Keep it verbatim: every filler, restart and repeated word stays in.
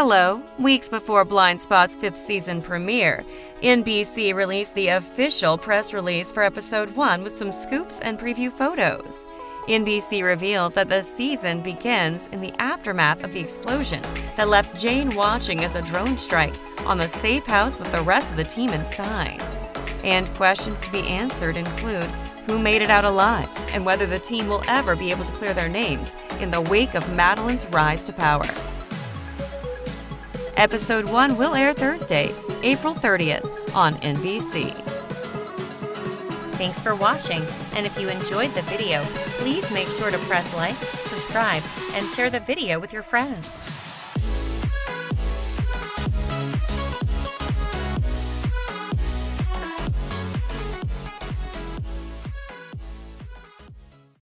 Hello. Weeks before Blindspot's fifth season premiere, N B C released the official press release for episode one with some scoops and preview photos. N B C revealed that the season begins in the aftermath of the explosion that left Jane watching as a drone strike on the safe house with the rest of the team inside. And questions to be answered include who made it out alive and whether the team will ever be able to clear their names in the wake of Madeline's rise to power. Episode one will air Thursday, April thirtieth on N B C. Thanks for watching, and if you enjoyed the video, please make sure to press like, subscribe, and share the video with your friends.